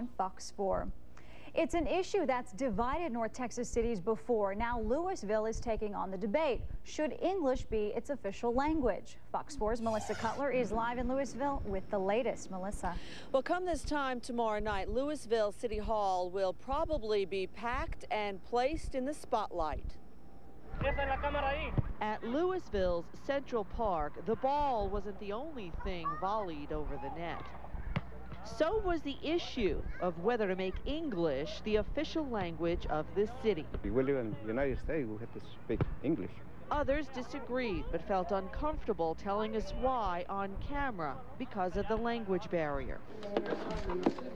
on Fox 4. It's an issue that's divided North Texas cities before. Now Lewisville is taking on the debate. Should English be its official language? Fox 4's Melissa Cutler is live in Lewisville with the latest. Melissa. Well, come this time tomorrow night, Lewisville City Hall will probably be packed and placed in the spotlight. At Lewisville's Central Park, the ball wasn't the only thing volleyed over the net. So was the issue of whether to make English the official language of this city. If we live in the United States, we have to speak English. Others disagreed but felt uncomfortable telling us why on camera because of the language barrier.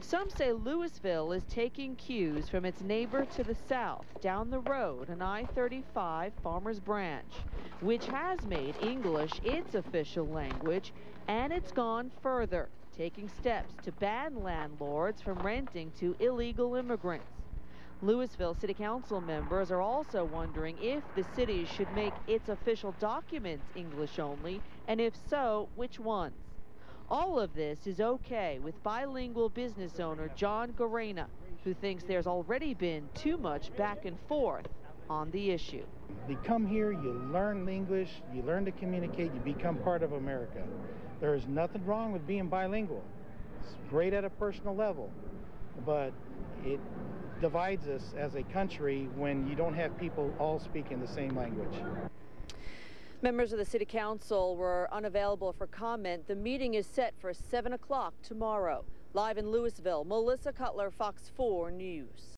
Some say Lewisville is taking cues from its neighbor to the south down the road on I-35 Farmers Branch, which has made English its official language, and it's gone further, taking steps to ban landlords from renting to illegal immigrants. Lewisville City Council members are also wondering if the city should make its official documents English only, and if so, which ones. All of this is okay with bilingual business owner John Garena, who thinks there's already been too much back and forth on the issue. You come here, you learn English, you learn to communicate, you become part of America. There is nothing wrong with being bilingual. It's great at a personal level, but it divides us as a country when you don't have people all speaking the same language. Members of the City Council were unavailable for comment. The meeting is set for 7 o'clock tomorrow. Live in Lewisville, Melissa Cutler, Fox 4 News.